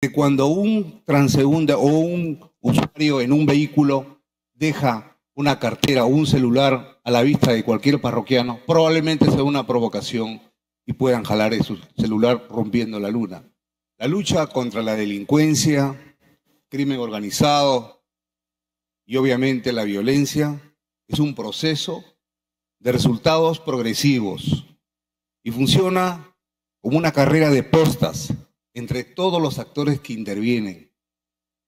que cuando un transeúnde o un usuario en un vehículo deja una cartera o un celular a la vista de cualquier parroquiano, probablemente sea una provocación y puedan jalar su celular rompiendo la luna. La lucha contra la delincuencia, crimen organizado y obviamente la violencia es un proceso de resultados progresivos y funciona como una carrera de postas entre todos los actores que intervienen.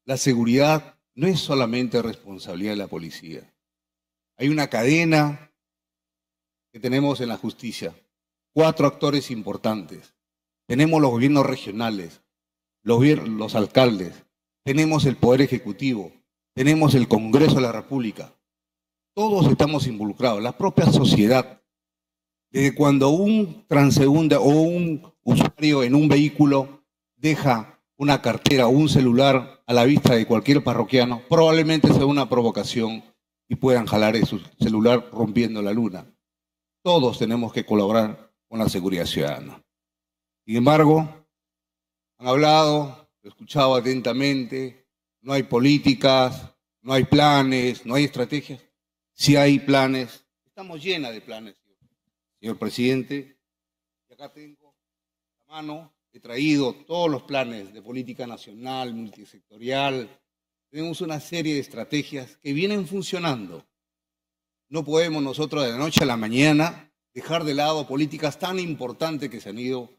La seguridad no es solamente responsabilidad de la policía. Hay una cadena que tenemos en la justicia, 4 actores importantes. Tenemos los gobiernos regionales, los alcaldes, tenemos el Poder Ejecutivo, tenemos el Congreso de la República. Todos estamos involucrados, la propia sociedad. Desde cuando un transeúnde o un usuario en un vehículo deja una cartera o un celular a la vista de cualquier parroquiano, probablemente sea una provocación y puedan jalar su celular rompiendo la luna. Todos tenemos que colaborar con la seguridad ciudadana. Sin embargo, han hablado, lo he escuchado atentamente, no hay políticas, no hay planes, no hay estrategias. Sí hay planes, estamos llenas de planes, señor presidente. Y acá tengo la mano, he traído todos los planes de política nacional, multisectorial. Tenemos una serie de estrategias que vienen funcionando. No podemos nosotros de la noche a la mañana dejar de lado políticas tan importantes que se han ido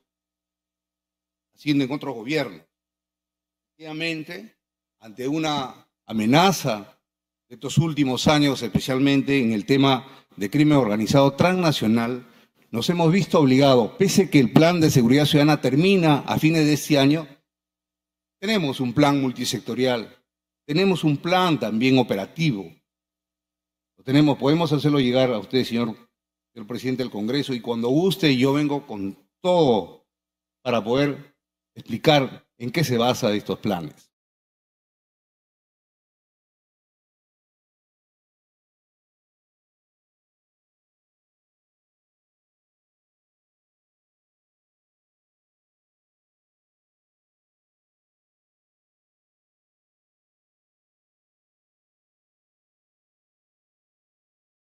haciendo en otros gobiernos. Obviamente, ante una amenaza de estos últimos años, especialmente en el tema de crimen organizado transnacional, nos hemos visto obligados, pese a que el plan de seguridad ciudadana termina a fines de este año, tenemos un plan multisectorial, tenemos un plan también operativo. Lo tenemos, podemos hacerlo llegar a usted, señor presidente del Congreso, y cuando guste yo vengo con todo para poder explicar en qué se basan estos planes.